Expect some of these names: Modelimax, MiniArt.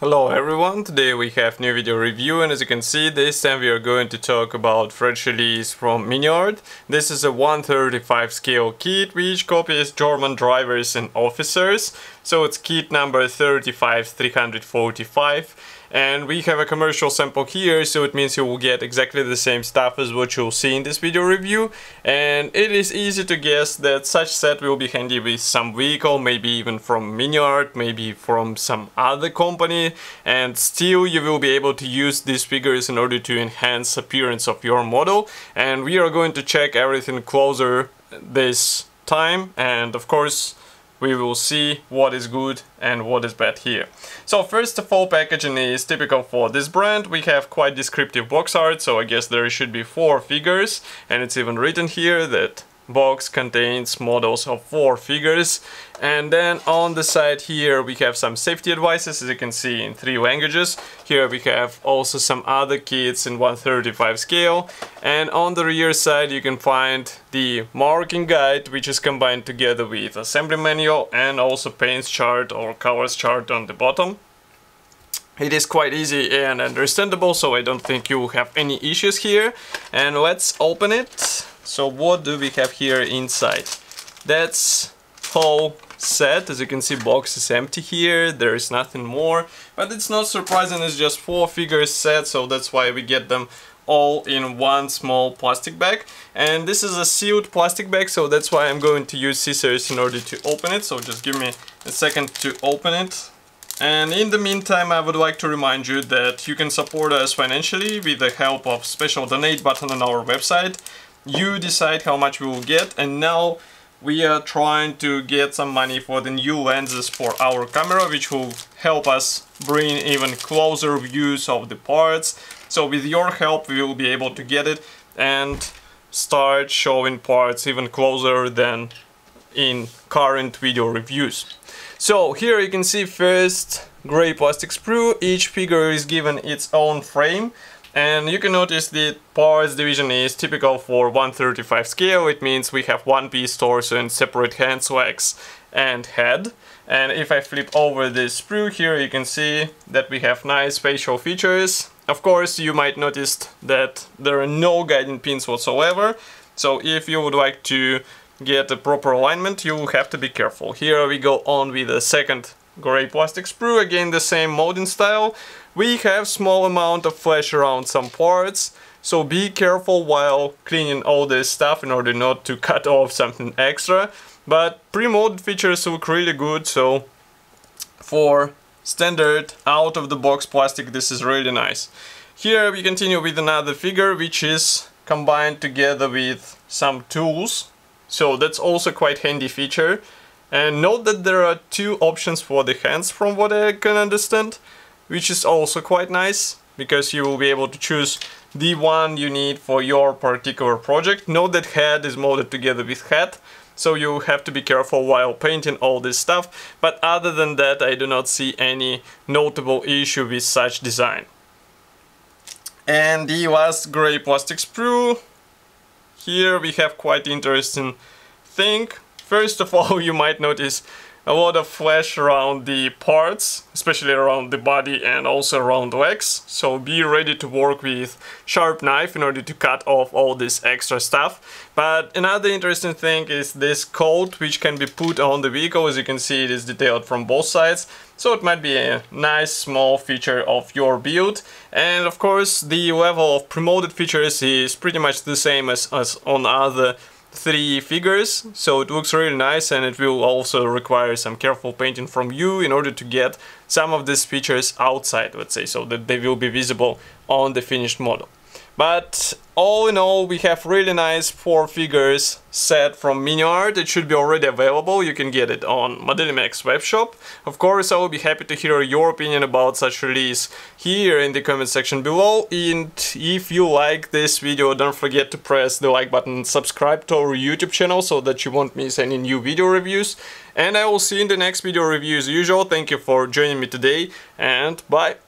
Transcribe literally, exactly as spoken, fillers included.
Hello everyone, today we have new video review, and as you can see, this time we are going to talk about Fred Schelli's from MiniArt. This is a one thirty-five scale kit which copies German drivers and officers, so it's kit number thirty-five three forty-five, and we have a commercial sample here, so it means you will get exactly the same stuff as what you'll see in this video review, and it is easy to guess that such set will be handy with some vehicle, maybe even from MiniArt, maybe from some other company. And still you will be able to use these figures in order to enhance appearance of your model, and we are going to check everything closer this time, and of course we will see what is good and what is bad here. So first of all, packaging is typical for this brand. We have quite descriptive box art, so I guess there should be four figures, and it's even written here that box contains models of four figures. And then on the side here we have some safety advices, as you can see, in three languages. Here we have also some other kits in one thirty-five scale, and on the rear side you can find the marking guide, which is combined together with assembly manual and also paints chart or colors chart on the bottom. It is quite easy and understandable, so I don't think you will have any issues here. And let's open it. So what do we have here inside? That's whole set. As you can see, box is empty here, there is nothing more, but it's not surprising, it's just four figures set, so that's why we get them all in one small plastic bag. And this is a sealed plastic bag, so that's why I'm going to use scissors in order to open it, so just give me a second to open it. And in the meantime, I would like to remind you that you can support us financially with the help of special donate button on our website. You decide how much we will get, and now we are trying to get some money for the new lenses for our camera, which will help us bring even closer views of the parts. So with your help we will be able to get it and start showing parts even closer than in current video reviews. So here you can see first gray plastic sprue. Each figure is given its own frame, and you can notice the parts division is typical for one thirty-five scale. It means we have one piece torso and separate hands, legs and head. And if I flip over this sprue here, you can see that we have nice facial features. Of course, you might notice that there are no guiding pins whatsoever, so if you would like to get a proper alignment, you will have to be careful. Here we go on with the second gray plastic sprue, again the same molding style. We have small amount of flash around some parts, so be careful while cleaning all this stuff in order not to cut off something extra, but pre-molded features look really good, so for standard out-of-the-box plastic this is really nice. Here we continue with another figure which is combined together with some tools, so that's also quite handy feature. And note that there are two options for the hands, from what I can understand, which is also quite nice, because you will be able to choose the one you need for your particular project. Note that head is molded together with hat, so you have to be careful while painting all this stuff, but other than that I do not see any notable issue with such design. And the last gray plastic sprue. Here we have quite interesting thing. First of all, you might notice a lot of flash around the parts, especially around the body and also around legs, so be ready to work with sharp knife in order to cut off all this extra stuff. But another interesting thing is this coat, which can be put on the vehicle. As you can see, it is detailed from both sides, so it might be a nice small feature of your build. And of course the level of pre-molded features is pretty much the same as, as on other three figures, so it looks really nice, and it will also require some careful painting from you in order to get some of these features outside, let's say, so that they will be visible on the finished model. But all in all, we have really nice four figures set from MiniArt. It should be already available, you can get it on Modelimax webshop. Of course, I will be happy to hear your opinion about such release here in the comment section below, and if you like this video, don't forget to press the like button and subscribe to our YouTube channel so that you won't miss any new video reviews, and I will see you in the next video review as usual. Thank you for joining me today, and bye!